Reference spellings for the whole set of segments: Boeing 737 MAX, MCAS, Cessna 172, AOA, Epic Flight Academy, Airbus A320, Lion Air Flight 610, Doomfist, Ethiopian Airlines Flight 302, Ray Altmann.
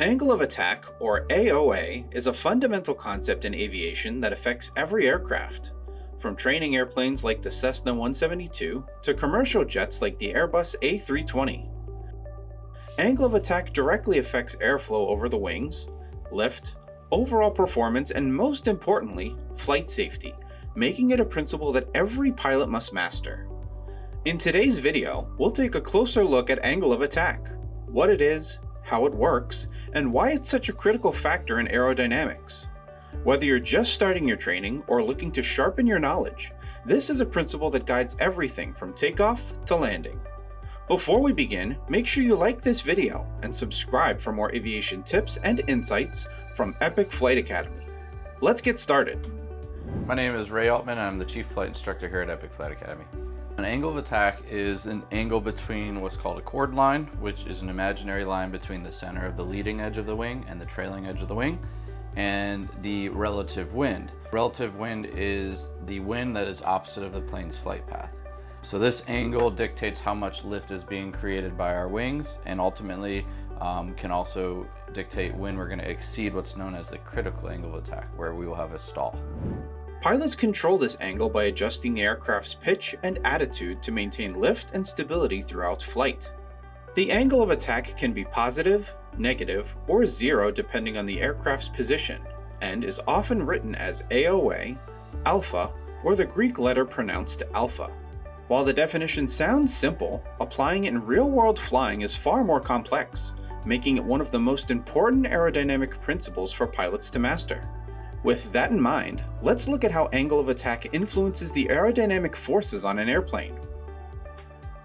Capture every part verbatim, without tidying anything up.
Angle of attack, or A O A, is a fundamental concept in aviation that affects every aircraft, from training airplanes like the Cessna one seventy-two to commercial jets like the Airbus A three twenty. Angle of attack directly affects airflow over the wings, lift, overall performance, and most importantly, flight safety, making it a principle that every pilot must master. In today's video, we'll take a closer look at angle of attack, what it is, how it works, and why it's such a critical factor in aerodynamics. Whether you're just starting your training or looking to sharpen your knowledge, this is a principle that guides everything from takeoff to landing. Before we begin, make sure you like this video and subscribe for more aviation tips and insights from Epic Flight Academy. Let's get started. My name is Ray Altmann, and I'm the Chief Flight Instructor here at Epic Flight Academy. An angle of attack is an angle between what's called a chord line, which is an imaginary line between the center of the leading edge of the wing and the trailing edge of the wing, and the relative wind. Relative wind is the wind that is opposite of the plane's flight path. So this angle dictates how much lift is being created by our wings, and ultimately um, can also dictate when we're going to exceed what's known as the critical angle of attack, where we will have a stall. Pilots control this angle by adjusting the aircraft's pitch and attitude to maintain lift and stability throughout flight. The angle of attack can be positive, negative, or zero depending on the aircraft's position, and is often written as A O A, alpha, or the Greek letter pronounced alpha. While the definition sounds simple, applying it in real-world flying is far more complex, making it one of the most important aerodynamic principles for pilots to master. With that in mind, let's look at how angle of attack influences the aerodynamic forces on an airplane.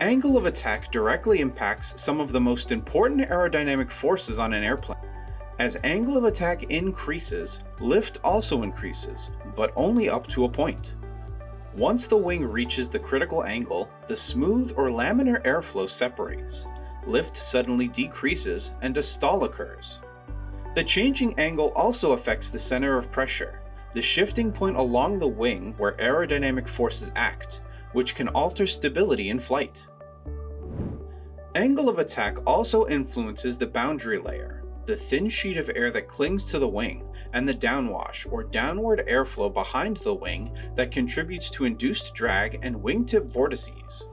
Angle of attack directly impacts some of the most important aerodynamic forces on an airplane. As angle of attack increases, lift also increases, but only up to a point. Once the wing reaches the critical angle, the smooth or laminar airflow separates. Lift suddenly decreases and a stall occurs. The changing angle also affects the center of pressure, the shifting point along the wing where aerodynamic forces act, which can alter stability in flight. Angle of attack also influences the boundary layer, the thin sheet of air that clings to the wing, and the downwash or downward airflow behind the wing that contributes to induced drag and wingtip vortices.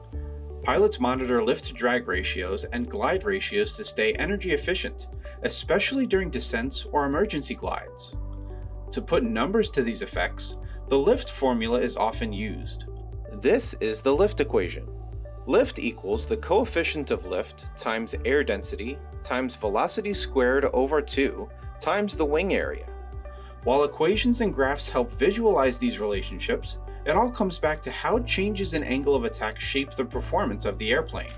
Pilots monitor lift-to-drag ratios and glide ratios to stay energy efficient, especially during descents or emergency glides. To put numbers to these effects, the lift formula is often used. This is the lift equation. Lift equals the coefficient of lift times air density times velocity squared over two times the wing area. While equations and graphs help visualize these relationships, it all comes back to how changes in angle of attack shape the performance of the airplane.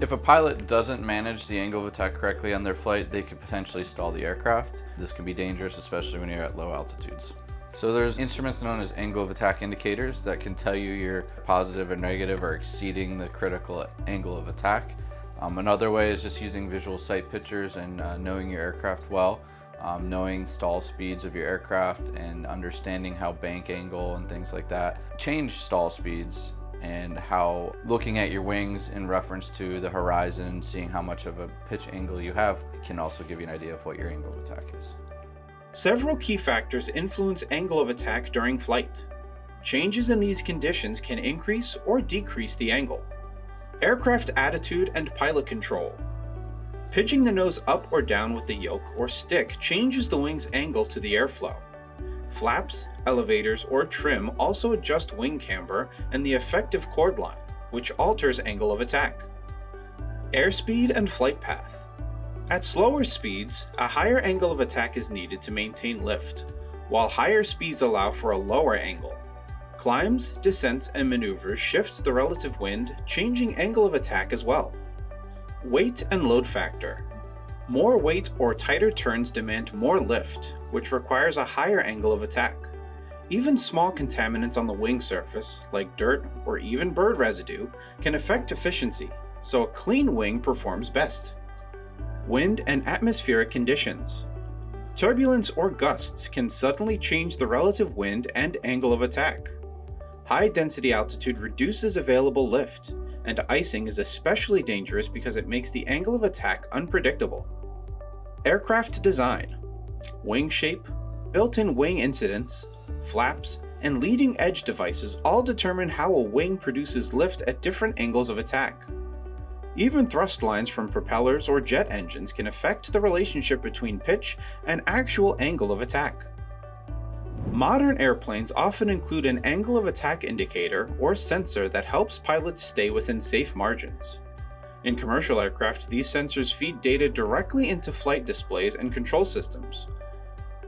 If a pilot doesn't manage the angle of attack correctly on their flight, they could potentially stall the aircraft. This can be dangerous, especially when you're at low altitudes. So there's instruments known as angle of attack indicators that can tell you you're positive or negative or exceeding the critical angle of attack. Um, another way is just using visual sight pictures and uh, knowing your aircraft well. Um, knowing stall speeds of your aircraft and understanding how bank angle and things like that change stall speeds, and how looking at your wings in reference to the horizon, seeing how much of a pitch angle you have, can also give you an idea of what your angle of attack is. Several key factors influence angle of attack during flight. Changes in these conditions can increase or decrease the angle. Aircraft attitude and pilot control. Pitching the nose up or down with the yoke or stick changes the wing's angle to the airflow. Flaps, elevators, or trim also adjust wing camber and the effective chord line, which alters angle of attack. Airspeed and flight path. At slower speeds, a higher angle of attack is needed to maintain lift, while higher speeds allow for a lower angle. Climbs, descents, and maneuvers shift the relative wind, changing angle of attack as well. Weight and load factor. More weight or tighter turns demand more lift, which requires a higher angle of attack. Even small contaminants on the wing surface, like dirt or even bird residue, can affect efficiency, so a clean wing performs best. Wind and atmospheric conditions. Turbulence or gusts can suddenly change the relative wind and angle of attack. High density altitude reduces available lift, and icing is especially dangerous because it makes the angle of attack unpredictable. Aircraft design, wing shape, built-in wing incidence, flaps, and leading edge devices all determine how a wing produces lift at different angles of attack. Even thrust lines from propellers or jet engines can affect the relationship between pitch and actual angle of attack. Modern airplanes often include an angle of attack indicator or sensor that helps pilots stay within safe margins. In commercial aircraft, these sensors feed data directly into flight displays and control systems.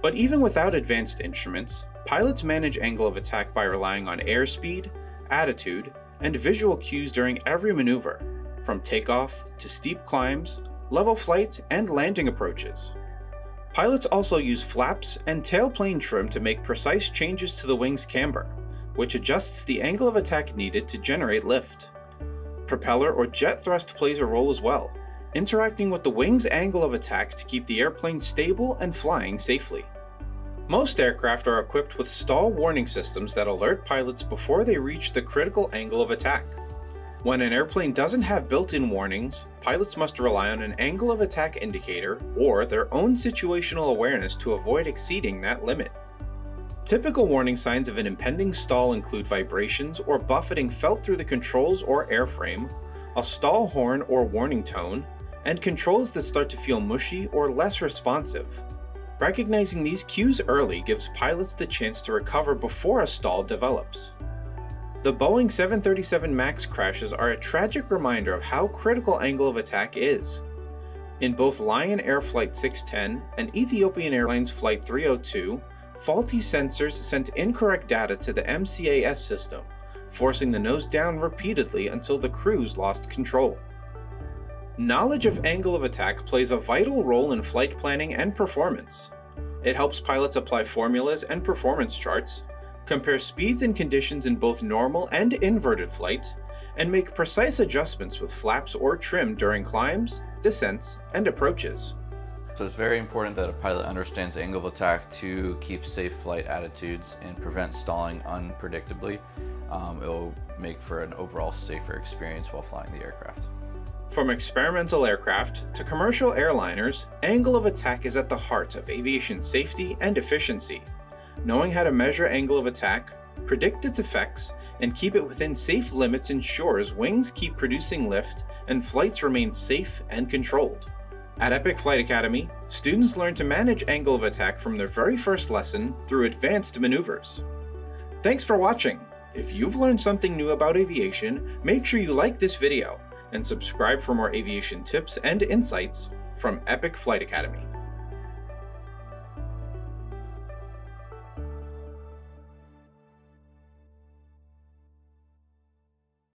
But even without advanced instruments, pilots manage angle of attack by relying on airspeed, attitude, and visual cues during every maneuver, from takeoff to steep climbs, level flights, and landing approaches. Pilots also use flaps and tailplane trim to make precise changes to the wing's camber, which adjusts the angle of attack needed to generate lift. Propeller or jet thrust plays a role as well, interacting with the wing's angle of attack to keep the airplane stable and flying safely. Most aircraft are equipped with stall warning systems that alert pilots before they reach the critical angle of attack. When an airplane doesn't have built-in warnings, pilots must rely on an angle of attack indicator or their own situational awareness to avoid exceeding that limit. Typical warning signs of an impending stall include vibrations or buffeting felt through the controls or airframe, a stall horn or warning tone, and controls that start to feel mushy or less responsive. Recognizing these cues early gives pilots the chance to recover before a stall develops. The Boeing seven thirty-seven MAX crashes are a tragic reminder of how critical angle of attack is. In both Lion Air Flight six ten and Ethiopian Airlines Flight three oh two, faulty sensors sent incorrect data to the M C A S system, forcing the nose down repeatedly until the crews lost control. Knowledge of angle of attack plays a vital role in flight planning and performance. It helps pilots apply formulas and performance charts, compare speeds and conditions in both normal and inverted flight, and make precise adjustments with flaps or trim during climbs, descents, and approaches. So it's very important that a pilot understands angle of attack to keep safe flight attitudes and prevent stalling unpredictably. Um, it'll make for an overall safer experience while flying the aircraft. From experimental aircraft to commercial airliners, angle of attack is at the heart of aviation safety and efficiency. Knowing how to measure angle of attack, predict its effects, and keep it within safe limits ensures wings keep producing lift and flights remain safe and controlled. At Epic Flight Academy, students learn to manage angle of attack from their very first lesson through advanced maneuvers. Thanks for watching! If you've learned something new about aviation, make sure you like this video and subscribe for more aviation tips and insights from Epic Flight Academy.